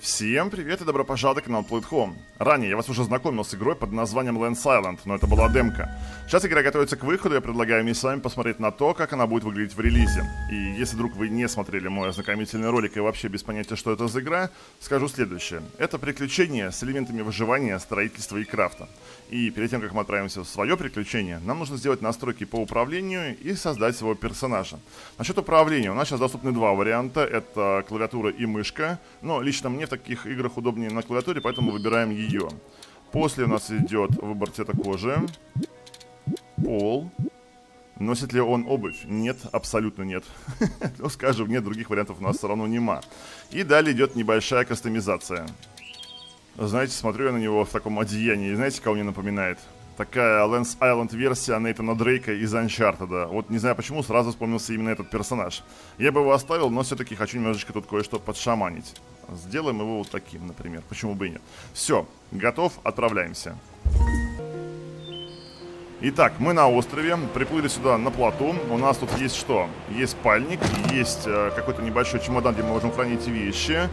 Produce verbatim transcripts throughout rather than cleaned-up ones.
Всем привет и добро пожаловать на Play At Home. Ранее я вас уже знакомил с игрой под названием Len's Island, но это была демка. Сейчас игра готовится к выходу, я предлагаю мне с вами посмотреть на то, как она будет выглядеть в релизе. И если вдруг вы не смотрели мой ознакомительный ролик и вообще без понятия, что это за игра, скажу следующее. Это приключение с элементами выживания, строительства и крафта. И перед тем, как мы отправимся в свое приключение, нам нужно сделать настройки по управлению и создать своего персонажа. Насчет управления у нас сейчас доступны два варианта, это клавиатура и мышка, но лично мне в таких играх удобнее на клавиатуре, поэтому выбираем ее. После у нас идет выбор цвета кожи, пол, носит ли он обувь? Нет, абсолютно нет. Ну, скажем, нет, других вариантов у нас все равно нема. И далее идет небольшая кастомизация. Знаете, смотрю я на него в таком одеянии, знаете, кого мне напоминает? Такая Len's Island версия Нейтана Дрейка из Uncharted. Вот не знаю почему, сразу вспомнился именно этот персонаж. Я бы его оставил, но все-таки хочу немножечко тут кое-что подшаманить. Сделаем его вот таким, например. Почему бы и нет? Все, готов, отправляемся. Итак, мы на острове, приплыли сюда на плоту. У нас тут есть что? Есть спальник, есть э, какой-то небольшой чемодан, где мы можем хранить вещи.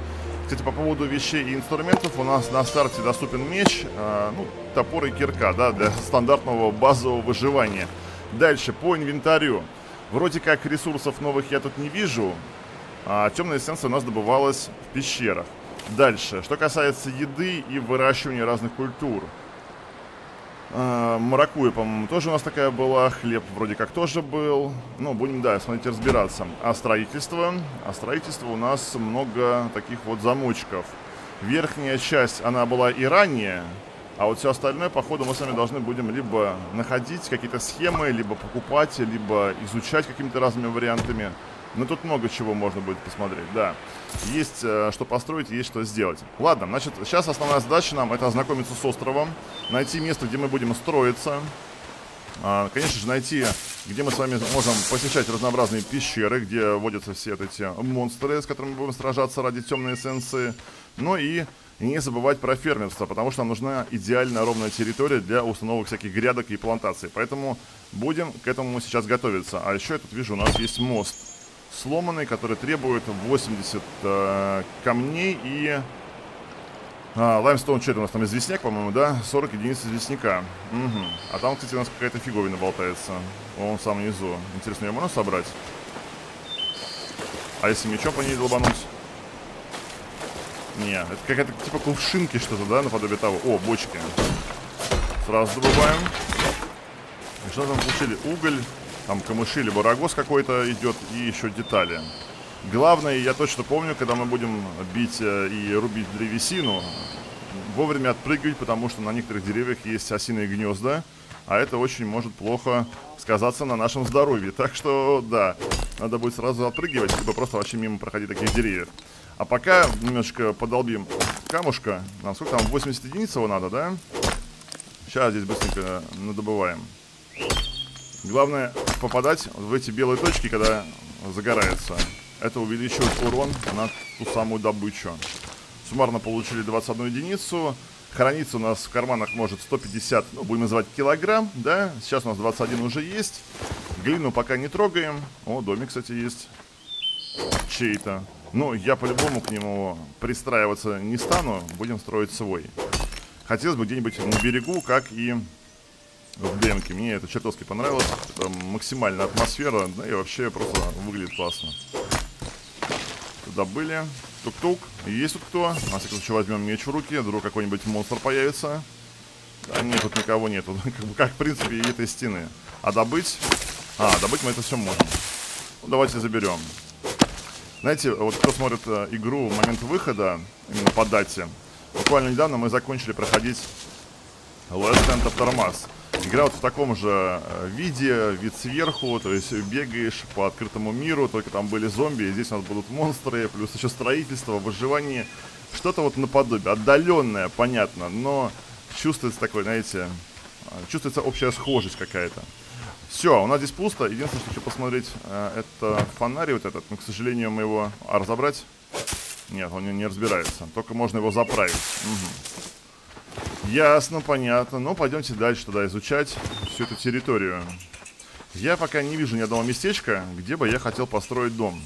Кстати, по поводу вещей и инструментов, у нас на старте доступен меч, э, ну, топор и кирка, да, для стандартного базового выживания. Дальше, по инвентарю. Вроде как ресурсов новых я тут не вижу, а темная эссенция у нас добывалась в пещерах. Дальше, что касается еды и выращивания разных культур. Э, маракуйя, по-моему, тоже у нас такая была, хлеб вроде как тоже был. Ну, будем, да, смотрите, разбираться. А строительство? А строительство у нас много таких вот замочков. Верхняя часть, она была и ранее, а вот все остальное, походу, мы с вами должны будем либо находить какие-то схемы, либо покупать, либо изучать какими-то разными вариантами. Но тут много чего можно будет посмотреть, да. Есть э, что построить, есть что сделать. Ладно, значит, сейчас основная задача нам — это ознакомиться с островом, найти место, где мы будем строиться. а, Конечно же, найти, где мы с вами можем посещать разнообразные пещеры, где водятся все эти монстры, с которыми мы будем сражаться ради темной эссенции. Ну и не забывать про фермерство, потому что нам нужна идеально ровная территория для установок всяких грядок и плантаций. Поэтому будем к этому сейчас готовиться. А еще я тут вижу, у нас есть мост сломанный, который требует восемьдесят э, камней и лаймстоун, что это у нас там, известняк, по-моему, да? сорок единиц известняка. Угу. А там, кстати, у нас какая-то фиговина болтается. Он в самом низу. Интересно, ее можно собрать? А если мечом по ней долбануть? Не, это какая-то типа кувшинки что-то, да, наподобие того. О, бочки. Сразу добываем. И что там получили? Уголь. Там камыши, либо рогоз какой-то идет, и еще детали. Главное, я точно помню, когда мы будем бить и рубить древесину, вовремя отпрыгивать, потому что на некоторых деревьях есть осиные гнезда, а это очень может плохо сказаться на нашем здоровье. Так что, да, надо будет сразу отпрыгивать, либо просто вообще мимо проходить таких деревьев. А пока немножечко подолбим камушка. Нам сколько там? восемьдесят единиц его надо, да? Сейчас здесь быстренько надобываем. Главное попадать в эти белые точки, когда загорается. Это увеличивает урон на ту самую добычу. Суммарно получили двадцать одну единицу. Хранится у нас в карманах может сто пятьдесят, ну, будем называть килограмм, да? Сейчас у нас двадцать один уже есть. Глину пока не трогаем. О, домик, кстати, есть. Чей-то. Ну, я по-любому к нему пристраиваться не стану. Будем строить свой. Хотелось бы где-нибудь на берегу, как и... в демке. Мне это чертовски понравилось. Это максимальная атмосфера, да, и вообще просто выглядит классно. Добыли. Тук-тук. Есть тут кто? На всякий случай возьмем меч в руки, вдруг какой-нибудь монстр появится. Да нет, тут никого нету. Как, в принципе, и этой стены. А добыть? А, добыть мы это все можем. Ну, давайте заберем. Знаете, вот кто смотрит игру в момент выхода, именно по дате, буквально недавно мы закончили проходить Last End of Formas. Игра вот в таком же виде, вид сверху, то есть бегаешь по открытому миру, только там были зомби, и здесь у нас будут монстры, плюс еще строительство, выживание, что-то вот наподобие, отдаленное, понятно, но чувствуется такой, знаете, чувствуется общая схожесть какая-то. Все, у нас здесь пусто, единственное, что хочу посмотреть, это фонарь вот этот, но, к сожалению, мы его... А, разобрать? Нет, он не разбирается, только можно его заправить. Угу. Ясно, понятно. Ну, пойдемте дальше туда изучать всю эту территорию. Я пока не вижу ни одного местечка, где бы я хотел построить дом.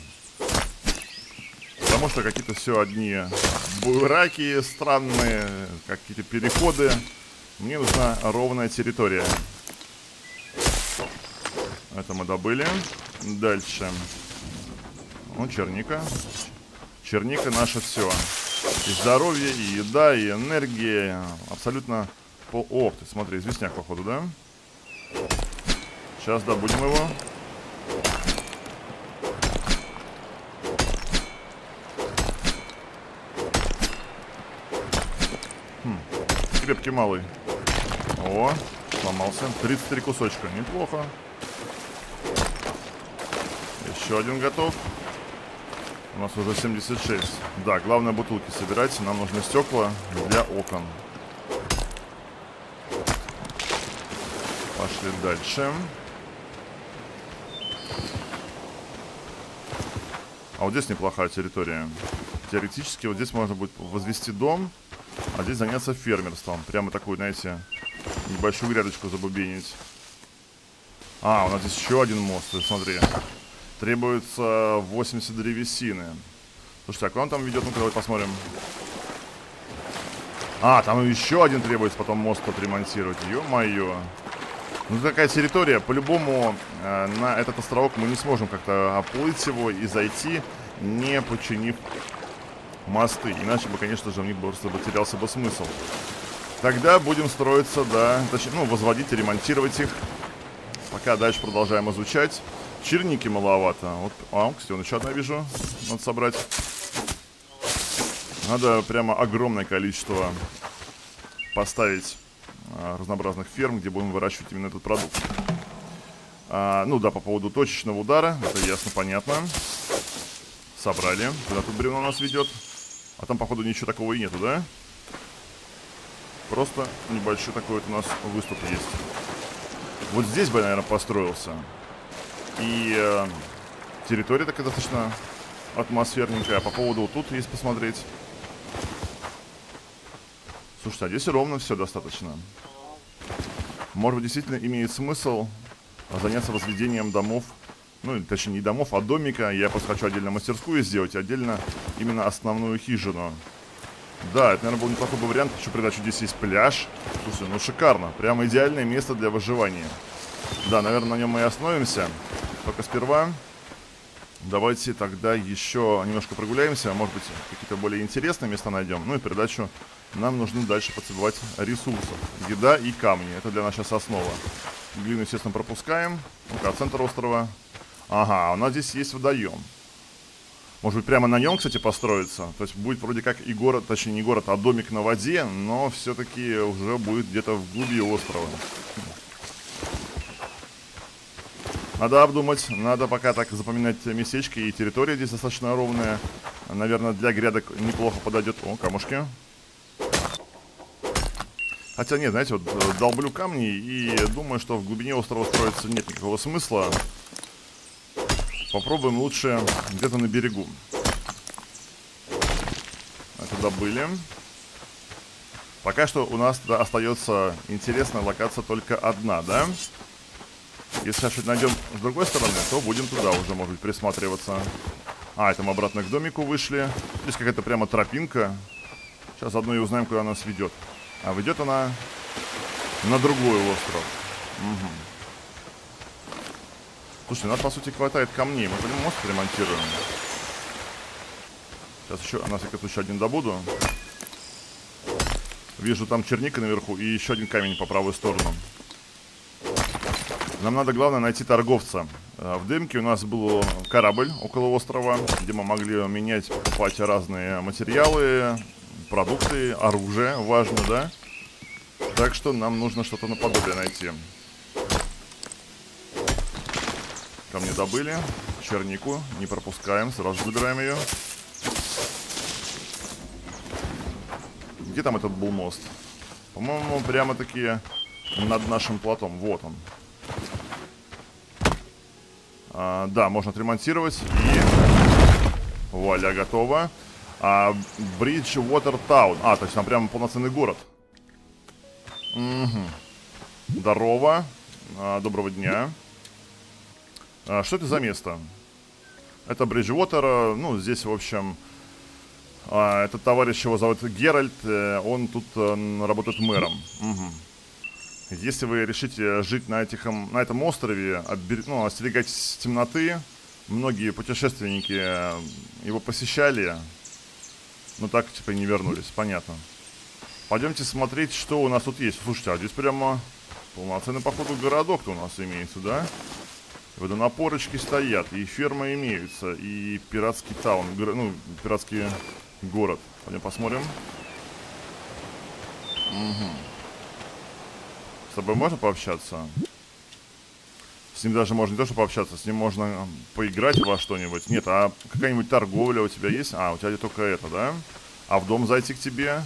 потому что какие-то все одни бураки странные, какие-то переходы. Мне нужна ровная территория. Это мы добыли. Дальше. Ну, черника. Черника наше все. И здоровье, и еда, и энергия. Абсолютно по... О, ты смотри, известняк, походу, да? Сейчас добудем его. Хм. Крепкий малый. О, сломался. тридцать три кусочка. Неплохо. Еще один готов. У нас уже семьдесят шесть. Да, главное бутылки собирать. Нам нужны стекла для окон. Пошли дальше. А вот здесь неплохая территория. Теоретически вот здесь можно будет возвести дом, а здесь заняться фермерством. Прямо такую, знаете, небольшую грядочку забубенить. А, у нас здесь еще один мост, смотри. Требуется восемьдесят древесины. Слушайте, а куда он там ведет? Ну-ка, давайте посмотрим. А, там еще один требуется потом мост подремонтировать. Ё-моё. Ну, такая территория. По-любому э, на этот островок мы не сможем как-то оплыть его и зайти, не починив мосты. Иначе бы, конечно же, в них просто бы терялся бы смысл. Тогда будем строиться, да, точнее, ну, возводить и ремонтировать их. Пока дальше продолжаем изучать. Черники маловато. Вот, а, кстати, он еще одна вижу. Надо собрать. Надо прямо огромное количество поставить а, разнообразных ферм, где будем выращивать именно этот продукт. А, ну да, по поводу точечного удара. Это ясно, понятно. Собрали. Куда тут бревно нас ведет? А там, походу, ничего такого и нету, да? Просто небольшой такой вот у нас выступ есть. Вот здесь бы, наверное, построился. И э, территория такая достаточно атмосферненькая. По поводу вот тут есть посмотреть. Слушайте, а здесь ровно все достаточно. Может быть, действительно имеет смысл заняться возведением домов. Ну, точнее, не домов, а домика. Я просто хочу отдельно мастерскую сделать, отдельно именно основную хижину. Да, это, наверное, был неплохой бы вариант. Хочу придать, что здесь есть пляж. Слушай, ну шикарно. Прямо идеальное место для выживания. Да, наверное, на нем мы и остановимся. Только сперва давайте тогда еще немножко прогуляемся. Может быть, какие-то более интересные места найдем. Ну и передачу нам нужно дальше подсобивать ресурсов. Еда и камни. Это для нас сейчас основа. Глину, естественно, пропускаем. Ну-ка, центр острова. Ага, у нас здесь есть водоем. Может быть, прямо на нем, кстати, построиться. То есть будет вроде как и город, точнее не город, а домик на воде. Но все-таки уже будет где-то в глуби острова. Надо обдумать, надо пока так запоминать местечки, и территория здесь достаточно ровная. Наверное, для грядок неплохо подойдет. О, камушки. Хотя нет, знаете, вот долблю камни и думаю, что в глубине острова строиться нет никакого смысла. Попробуем лучше где-то на берегу. Это добыли. Пока что у нас остается интересная локация только одна, да? Если сейчас что-то найдем с другой стороны, то будем туда уже, может быть, присматриваться. А, это мы обратно к домику вышли. Здесь какая-то прямо тропинка. Сейчас заодно и узнаем, куда она нас ведет. А ведет она на другой остров. Угу. Слушай, у нас, по сути, хватает камней. Мы будем мост ремонтируем. Сейчас еще, на всякий случай, один добуду. Вижу там черника наверху и еще один камень по правую сторону. Нам надо, главное, найти торговца. В дымке у нас был корабль около острова, где мы могли менять, покупать разные материалы, продукты, оружие, важно, да? Так что нам нужно что-то наподобие найти. Камни добыли, чернику не пропускаем, сразу забираем ее. Где там этот был мост? По-моему, прямо-таки над нашим плотом, вот он. А, да, можно отремонтировать. И вуаля, готово. а, Brickwater Таун. А, то есть там прямо полноценный город. Угу. Здорово. а, Доброго дня. а, Что это за место? Это Brickwater. Ну, здесь, в общем, Этот товарищ, его зовут Геральт, он тут работает мэром. Угу. Если вы решите жить на, этих, на этом острове, отбер... ну, остерегайтесь темноты. Многие путешественники его посещали, но так типа не вернулись, понятно. Пойдемте смотреть, что у нас тут есть. Слушайте, а здесь прямо полноценный, походу, городок-то у нас имеется, да? Водонапорочки стоят, и фермы имеются, и пиратский таун, ну, пиратский город. Пойдем посмотрим. Угу. С тобой можно пообщаться? С ним даже можно не то, что пообщаться, с ним можно поиграть во что-нибудь. Нет, а какая-нибудь торговля у тебя есть? А, у тебя только это, да? А в дом зайти к тебе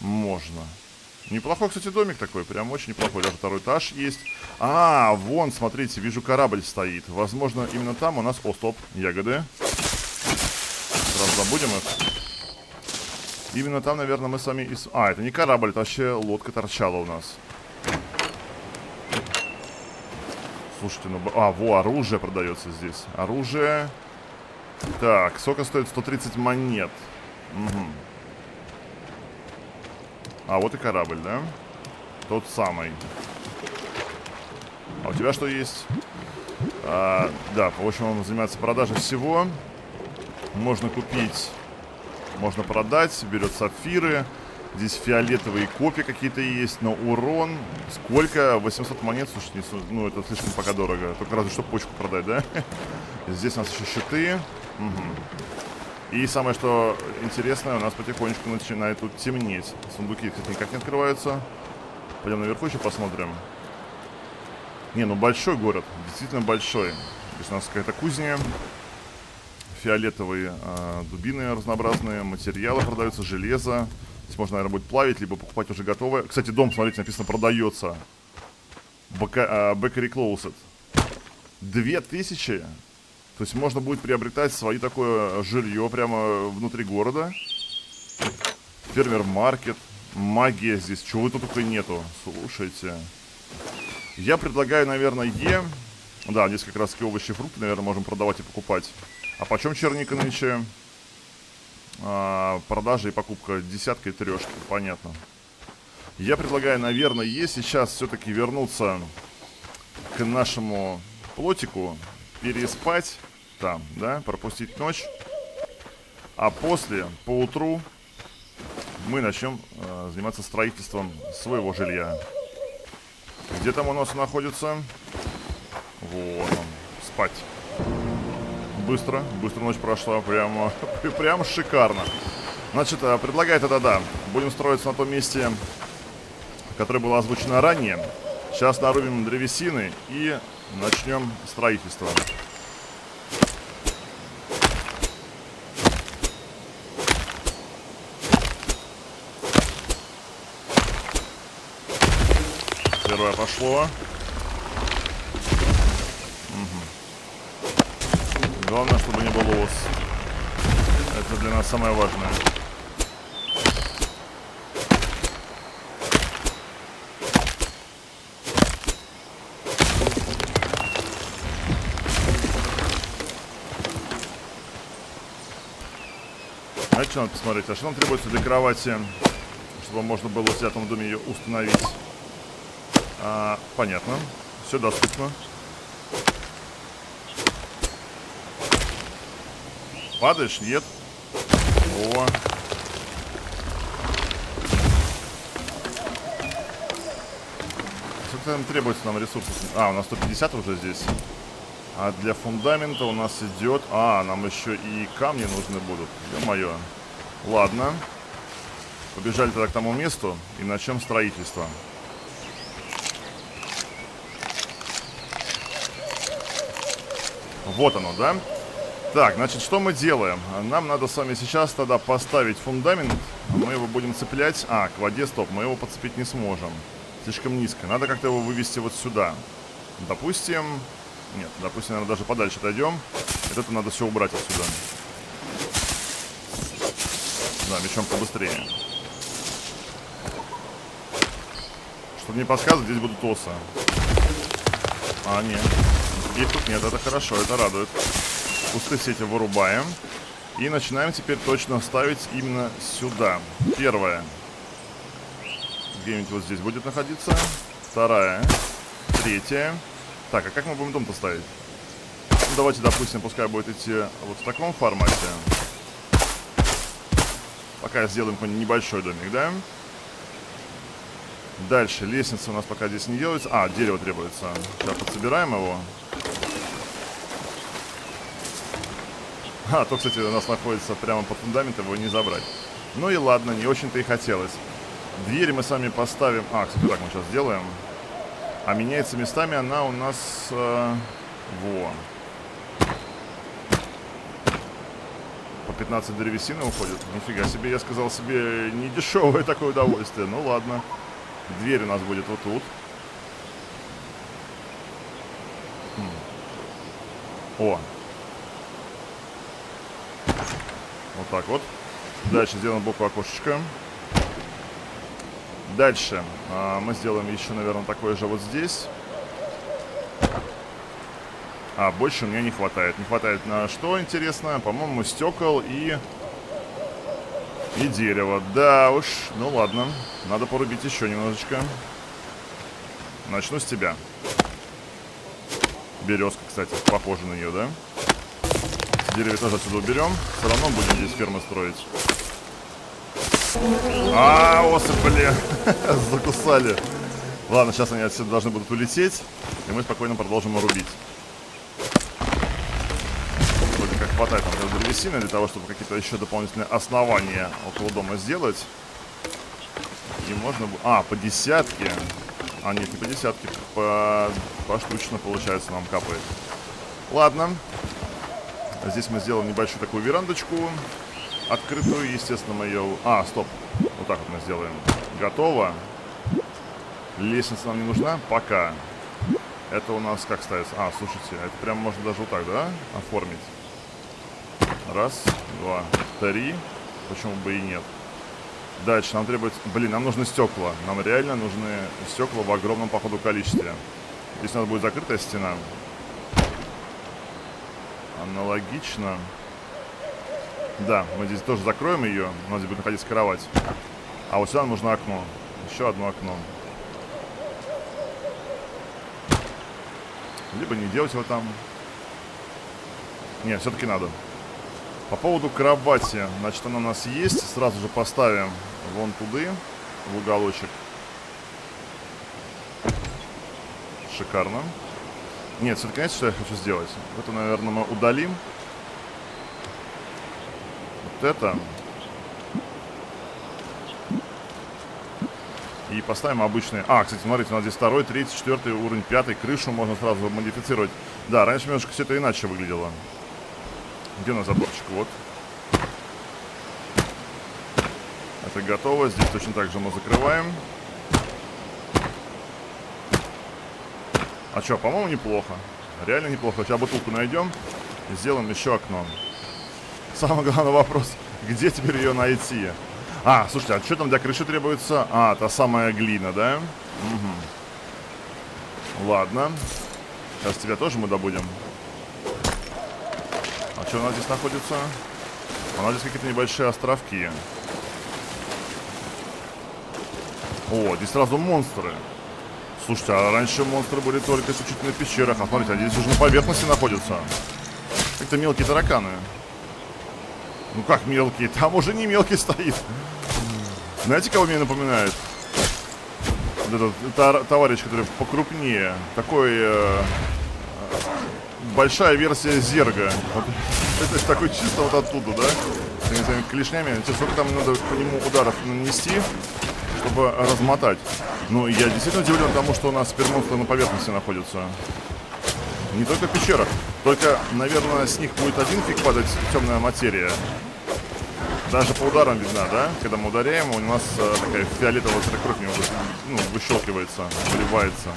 можно. Неплохой, кстати, домик такой, прям очень неплохой. Даже второй этаж есть. А, вон, смотрите, вижу, корабль стоит. Возможно, именно там у нас... О, стоп, ягоды. Сразу забудем их. Именно там, наверное, мы с вами... Из... А, это не корабль, это вообще лодка торчала у нас. Слушайте, ну... А, во, оружие продается здесь. Оружие... Так, сколько стоит? сто тридцать монет. Угу. А, вот и корабль, да? Тот самый. А у тебя что есть? А, да, в общем, он занимается продажей всего. Можно купить... Можно продать, берет сапфиры. Здесь фиолетовые копии какие-то есть. Но урон... Сколько? восемьсот монет, слушайте, ну это слишком пока дорого. Только разве что почку продать, да? Здесь у нас еще щиты. Угу. И самое что интересное, у нас потихонечку начинает тут темнеть. Сундуки, кстати, никак не открываются. Пойдем наверху еще посмотрим. Не, ну большой город. Действительно большой. Здесь у нас какая-то кузня. Фиолетовые э, дубины разнообразные, материалы продаются, железо. Здесь можно, наверное, будет плавить, либо покупать уже готовое. Кстати, дом, смотрите, написано «продается». Бэка, э, Bakery Closet. две тысячи? То есть можно будет приобретать свое такое жилье прямо внутри города. Фермер-маркет. Магия здесь. Чего тут только нету. Слушайте. Я предлагаю, наверное, Е. Да, здесь как раз таки овощи и фрукты, наверное, можем продавать и покупать. А почем черника нынче? А, продажа и покупка десятка и трешки, понятно. Я предлагаю, наверное, если сейчас все-таки вернуться к нашему плотику, переспать там, да, пропустить ночь. А после, поутру, мы начнем а, заниматься строительством своего жилья. Где там у нас находится? Вот он, спать. Быстро, быстро ночь прошла, прямо, прям шикарно. Значит, предлагаю это, да, будем строиться на том месте, которое было озвучено ранее. Сейчас нарубим древесины и начнем строительство. Первое пошло. Главное, чтобы не было ос. Это для нас самое важное. А что надо посмотреть? А что нам требуется для кровати? Чтобы можно было в этом доме ее установить. А, понятно. Все доступно. Падаешь? Нет. О. Сколько нам требуется нам ресурсов? А, у нас сто пятьдесят уже здесь. А для фундамента у нас идет... А, нам еще и камни нужны будут. Ё-моё. Ладно. Побежали тогда к тому месту и начнем строительство. Вот оно, да? Так, значит, что мы делаем? Нам надо с вами сейчас тогда поставить фундамент. Мы его будем цеплять. А, к воде, стоп, мы его подцепить не сможем. Слишком низко. Надо как-то его вывести вот сюда. Допустим... Нет, допустим, наверное, даже подальше отойдем. Вот это надо все убрать отсюда. Да, мечом побыстрее. Чтобы не подсказывать, здесь будут осы. А, нет. Их тут нет, это хорошо, это радует. Кусты все эти вырубаем. И начинаем теперь точно ставить именно сюда. Первая. Где-нибудь вот здесь будет находиться. Вторая. Третья. Так, а как мы будем дом-то ставить? Ну, давайте, допустим, пускай будет идти вот в таком формате. Пока сделаем небольшой домик, да? Дальше. Лестница у нас пока здесь не делается. А, дерево требуется. Сейчас подсобираем его. А, то, кстати, у нас находится прямо под фундаментом, его не забрать. Ну и ладно, не очень-то и хотелось. Двери мы сами поставим. А, кстати, так мы сейчас делаем. А меняется местами она у нас... Э, во. По пятнадцать древесины уходит. Нифига себе, я сказал себе, не дешевое такое удовольствие. Ну ладно. Дверь у нас будет вот тут. Хм. О. Вот так вот. Дальше сделаем боку окошечко. Дальше а, мы сделаем еще, наверное, такое же вот здесь. А, больше мне не хватает. Не хватает на что, интересно? По-моему, стекол и... И дерево. Да уж. Ну ладно. Надо порубить еще немножечко. Начну с тебя. Березка, кстати, похожа на нее, да? Дерево тоже отсюда уберем. Все равно будем здесь фермы строить. А, осы, блин. Закусали. Ладно, сейчас они отсюда должны будут улететь. И мы спокойно продолжим рубить. Вроде как хватает нам древесины для того, чтобы какие-то еще дополнительные основания около дома сделать. И можно... А, по десятке. А, нет, не по десятке. По... Поштучно, получается, нам капает. Ладно. Здесь мы сделаем небольшую такую верандочку. Открытую, естественно, мы ее... А, стоп. Вот так вот мы сделаем. Готово. Лестница нам не нужна? Пока. Это у нас как ставится? А, слушайте, это прям можно даже вот так, да? Оформить. Раз, два, три. Почему бы и нет? Дальше нам требуется... Блин, нам нужны стекла. Нам реально нужны стекла в огромном, походу, количестве. Здесь у нас будет закрытая стена. Аналогично... Да, мы здесь тоже закроем ее. У нас здесь будет находиться кровать. А вот сюда нужно окно. Еще одно окно. Либо не делать его там. Не, все-таки надо. По поводу кровати. Значит, она у нас есть. Сразу же поставим вон туды, в уголочек. Шикарно. Нет, все-таки, знаете, что я хочу сделать? Это, наверное, мы удалим. Вот это. И поставим обычные. А, кстати, смотрите, у нас здесь второй, третий, четвертый уровень, пятый. Крышу можно сразу модифицировать. Да, раньше немножко все это иначе выглядело. Где у нас заборчик? Вот. Это готово. Здесь точно так же мы закрываем. А что, по-моему, неплохо. Реально неплохо. Сейчас бутылку найдем и сделаем еще окно. Самый главный вопрос, где теперь ее найти? А, слушайте, а что там для крыши требуется? А, та самая глина, да? Угу. Ладно. Сейчас тебя тоже мы добудем. А что у нас здесь находится? У нас здесь какие-то небольшие островки. О, здесь сразу монстры. Слушайте, а раньше монстры были только исключительно в пещерах. А смотрите, они здесь уже на поверхности находятся. Как-то мелкие тараканы. Ну как мелкий? Там уже не мелкий стоит. Знаете, кого мне напоминает? Вот этот товарищ, который покрупнее. Такой... Э, большая версия зерга. Вот, это такой чисто вот оттуда, да? С этими своими клешнями. Сколько там надо по нему ударов нанести, чтобы размотать. Ну, я действительно удивлен тому, что у нас пермонстры на поверхности находятся. Не только в пещерах. Только, наверное, с них будет один фиг падать темная материя. Даже по ударам видно, да? Когда мы ударяем, у нас э, такая фиолетовая кровь не выш... ну, выщелкивается, выливается.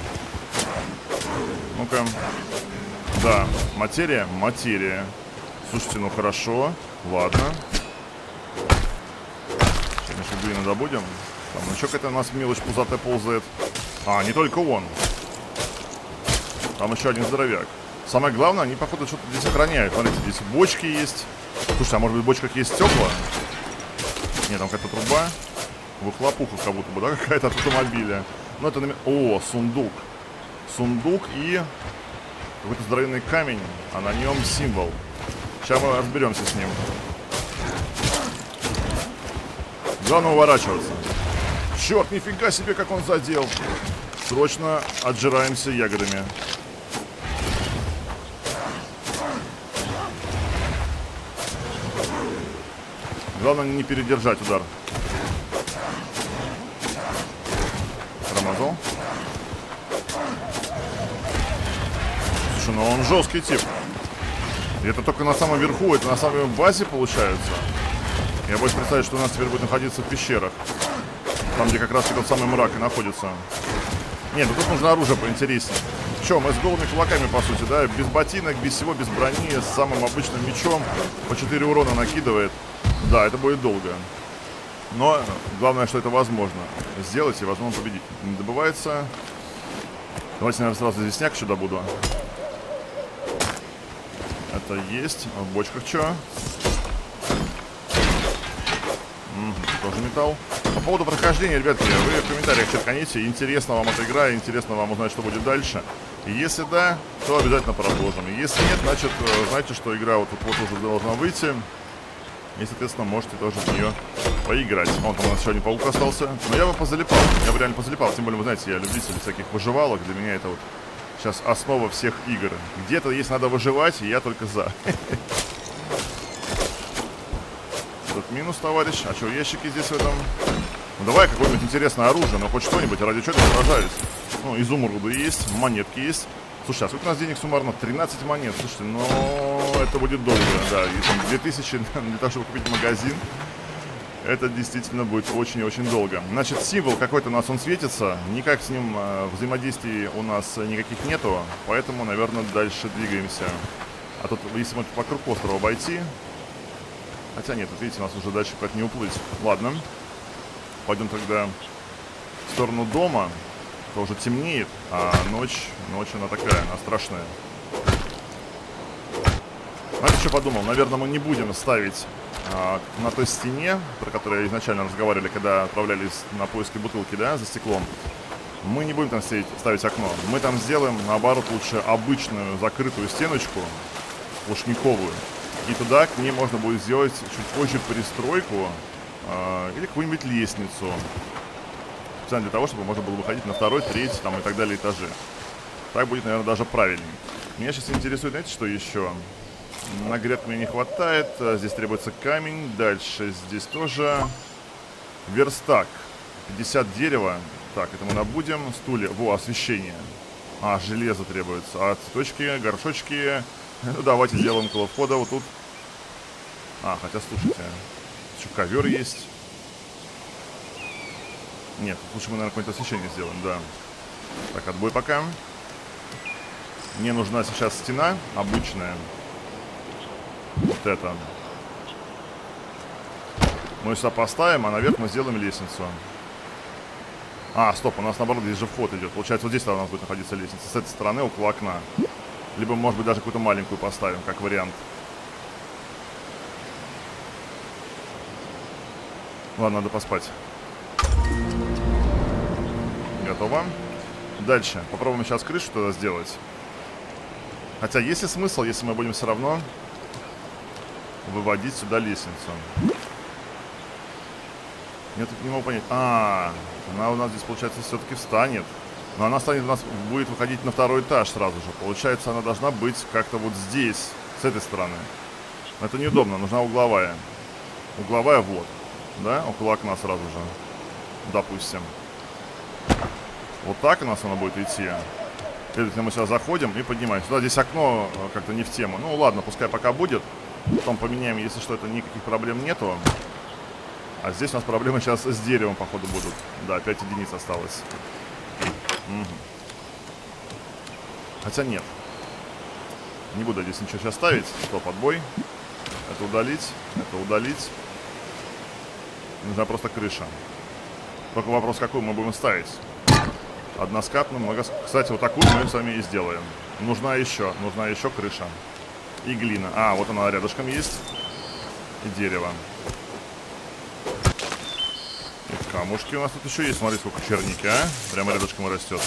Ну-ка. Да, материя, материя. Слушайте, ну хорошо. Ладно. Конечно, глину добудем. Там, ну что, какая-то у нас мелочь пузатая ползает. А, не только он. Там еще один здоровяк. Самое главное, они, походу, что-то здесь охраняют. Смотрите, здесь бочки есть. Слушай, а может быть в бочках есть стекла? Нет, там какая-то труба. Выхлопуха как будто бы, да, какая-то от автомобиля. Ну, это... О, сундук. Сундук и какой-то здоровенный камень, а на нем символ. Сейчас мы разберемся с ним. Главное уворачиваться. Черт, нифига себе, как он задел. Срочно отжираемся ягодами. Главное не передержать удар. Промазал. Слушай, ну он жесткий тип. И это только на самом верху, это на самой базе получается. Я боюсь представить, что у нас теперь будет находиться в пещерах. Там, где как раз этот самый мрак и находится. Нет, ну тут нужно оружие поинтереснее. Че, мы с голыми кулаками, по сути, да? Без ботинок, без всего, без брони, с самым обычным мечом. По четыре урона накидывает. Да, это будет долго. Но главное, что это возможно сделать и возможно победить. Не добывается. Давайте, наверное, сразу известняк сюда буду. Это есть. А в бочках что? Тоже металл. По поводу прохождения, ребятки, вы в комментариях черканите, интересна вам эта игра, интересно вам узнать, что будет дальше. И если да, то обязательно продолжим. И если нет, значит, знаете, что игра вот тут вот уже должна выйти. И, соответственно, можете тоже в нее поиграть. Вон там у нас еще один паук остался. Но я бы позалипал, я бы реально позалипал. Тем более, вы знаете, я любитель всяких выживалок. Для меня это вот сейчас основа всех игр. Где-то есть надо выживать, и я только за. Тут минус, товарищ. А что, ящики здесь в этом? Ну давай какое-нибудь интересное оружие, но хоть что-нибудь, ради чего-то сражаюсь. Ну, изумруды есть, монетки есть. Слушай, а сколько у нас денег суммарно? тринадцать монет. Слушайте, но это будет долго, да. И там две тысячи для того, чтобы купить магазин. Это действительно будет очень и очень долго. Значит, символ какой-то у нас, он светится. Никак с ним взаимодействий у нас никаких нету. Поэтому, наверное, дальше двигаемся. А тут, если мы вокруг острова обойти... Хотя нет, вот видите, у нас уже дальше как не уплыть. Ладно. Пойдем тогда в сторону дома. То уже темнеет, а ночь, ночь она такая, она страшная. Знаете, что подумал? Наверное, мы не будем ставить а, на той стене, про которую изначально разговаривали, когда отправлялись на поиски бутылки, да, за стеклом. Мы не будем там ставить, ставить окно. Мы там сделаем, наоборот, лучше обычную закрытую стеночку, лушниковую. И туда к ней можно будет сделать чуть позже пристройку э, или какую-нибудь лестницу. Специально для того, чтобы можно было выходить на второй, третий там, и так далее этажи. Так будет, наверное, даже правильнее. Меня сейчас интересует, знаете, что еще? На гряд мне не хватает. Здесь требуется камень. Дальше здесь тоже верстак. пятьдесят дерева. Так, это мы набудем. Стулья. Во, освещение. А, железо требуется. А, цветочки, горшочки... Ну, давайте сделаем около входа вот тут. А, хотя, слушайте, еще ковер есть. Нет, лучше мы, наверное, какое-то освещение сделаем, да. Так, отбой пока. Мне нужна сейчас стена обычная. Вот это. Мы сюда поставим, а наверх мы сделаем лестницу. А, стоп, у нас, наоборот, здесь же вход идет. Получается, вот здесь у нас будет находиться лестница. С этой стороны, около окна. Либо, может быть, даже какую-то маленькую поставим, как вариант. Ладно, надо поспать. Готово. Дальше. Попробуем сейчас крышу тогда сделать. Хотя, есть ли смысл, если мы будем все равно выводить сюда лестницу? Я тут не могу понять. А, она у нас здесь, получается, все-таки встанет. Но она станет у нас, будет выходить на второй этаж сразу же. Получается, она должна быть как-то вот здесь, с этой стороны. Но это неудобно, нужна угловая. Угловая вот, да, около окна сразу же, допустим. Вот так у нас она будет идти. Следовательно, мы сюда заходим и поднимаем. Сюда здесь окно как-то не в тему. Ну ладно, пускай пока будет. Потом поменяем, если что, это никаких проблем нету. А здесь у нас проблемы сейчас с деревом, походу, будут. Да, пять единиц осталось. Хотя нет. Не буду здесь ничего сейчас ставить. Стоп, отбой. Это удалить, это удалить. Нужна просто крыша. Только вопрос, какую мы будем ставить. односкатным, многоскатным. Кстати, вот такую мы сами и сделаем. Нужна еще, нужна еще крыша. И глина. А, вот она рядышком есть. И дерево. И камушки у нас тут еще есть. Смотри, сколько черники, а. Прямо рядышком и растет.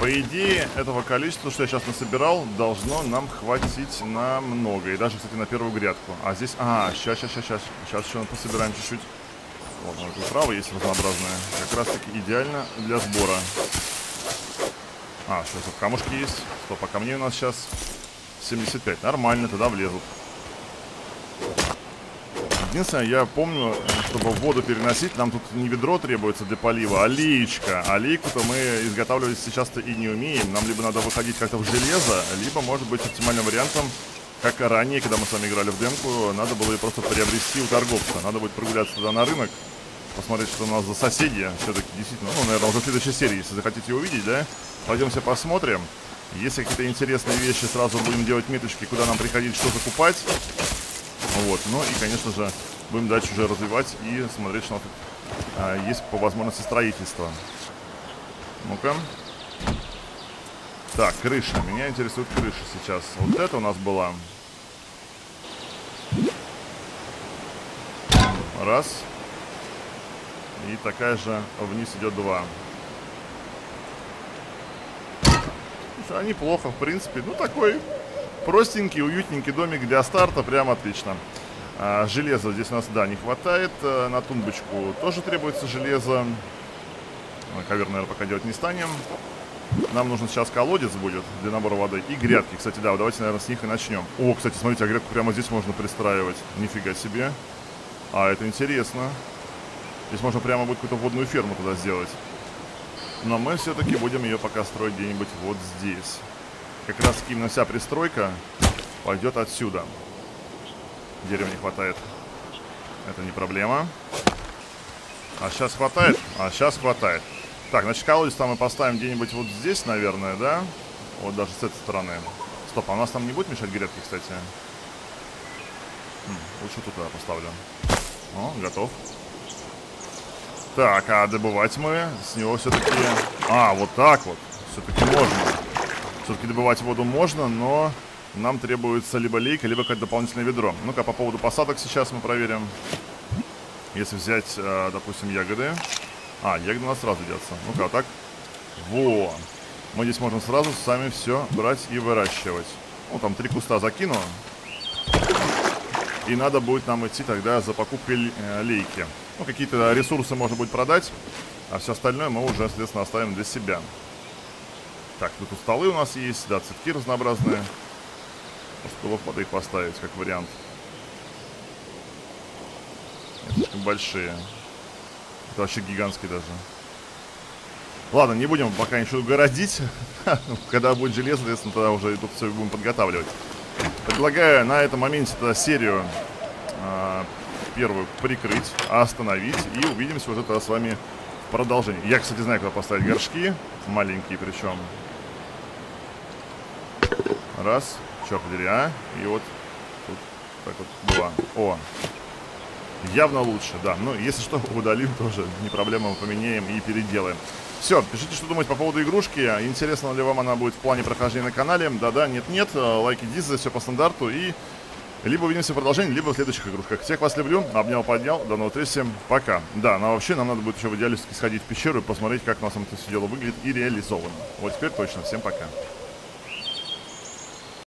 По идее, этого количества, что я сейчас насобирал, должно нам хватить на много. И даже, кстати, на первую грядку. А здесь... А, сейчас, сейчас, сейчас, сейчас. Сейчас еще пособираем чуть-чуть. Вот, у нас тут трава есть разнообразная. Как раз таки идеально для сбора. А, что, тут камушки есть. Стоп, а камней у нас сейчас семьдесят пять. Нормально, туда влезут. Единственное, я помню, чтобы воду переносить, нам тут не ведро требуется для полива, а леечка. А лейку-то мы изготавливать сейчас-то и не умеем. Нам либо надо выходить как-то в железо, либо, может быть, оптимальным вариантом, как ранее, когда мы с вами играли в демку, надо было ее просто приобрести у торговца. Надо будет прогуляться туда на рынок, посмотреть, что у нас за соседи. Все-таки действительно, ну, наверное, уже в следующей серии, если захотите увидеть, да? Пойдемте посмотрим. Если какие-то интересные вещи, сразу будем делать меточки, куда нам приходить, что закупать. Вот, ну и, конечно же, будем дальше уже развивать и смотреть, что у нас тут а, есть по возможности строительства. Ну-ка. Так, крыша. Меня интересует крыша сейчас. Вот это у нас была. Раз. И такая же вниз идет два. Они плохо, в принципе. Ну, такой... Простенький, уютненький домик для старта, прям отлично. А, железа здесь у нас, да, не хватает. А, на тумбочку тоже требуется железо. Ковер, наверное, пока делать не станем. Нам нужен сейчас колодец будет для набора воды. И грядки, кстати, да, давайте, наверное, с них и начнем. О, кстати, смотрите, а грядку прямо здесь можно пристраивать. Нифига себе. А, это интересно. Здесь можно прямо будет какую-то водную ферму туда сделать. Но мы все-таки будем ее пока строить где-нибудь вот здесь. Как раз именно вся пристройка пойдет отсюда. Дерева не хватает. Это не проблема. А сейчас хватает? А сейчас хватает. Так, значит, колодец там мы поставим где-нибудь вот здесь, наверное, да? Вот даже с этой стороны. Стоп, а у нас там не будет мешать грядки, кстати? Хм, лучше туда поставлю. О, готов. Так, а добывать мы с него все-таки... А, вот так вот. Все-таки можно. Все-таки добывать воду можно, но нам требуется либо лейка, либо какое-то дополнительное ведро. Ну-ка, по поводу посадок сейчас мы проверим. Если взять, допустим, ягоды. А, ягоды у нас сразу едятся. Ну-ка, а так. Во! Мы здесь можем сразу сами все брать и выращивать. Ну, там три куста закину. И надо будет нам идти тогда за покупкой лейки. Ну, какие-то ресурсы можно будет продать, а все остальное мы уже, соответственно, оставим для себя. Так, тут столы у нас есть, да, цветки разнообразные. Столов надо их поставить, как вариант. Они слишком большие. Это вообще гигантские даже. Ладно, не будем пока ничего городить. Когда будет железо, соответственно, тогда уже тут все будем подготавливать. Предлагаю на этом моменте тогда серию э, первую прикрыть, остановить. И увидимся уже тогда с вами в продолжении. Я, кстати, знаю, куда поставить горшки. Маленькие причем. Раз. Черт подери, а. И вот тут так вот два. О. Явно лучше, да. Ну, если что, удалим тоже. Не проблема, мы поменяем и переделаем. Все, пишите, что думаете по поводу игрушки. Интересно ли вам она будет в плане прохождения на канале. Да-да, нет-нет. Лайки, дизы, все по стандарту. И либо увидимся в продолжении, либо в следующих игрушках. Всех вас люблю. Обнял, поднял. До новых встреч. Всем пока. Да, ну вообще нам надо будет еще в идеале сходить в пещеру и посмотреть, как у нас там это все дело выглядит и реализовано. Вот теперь точно. Всем пока.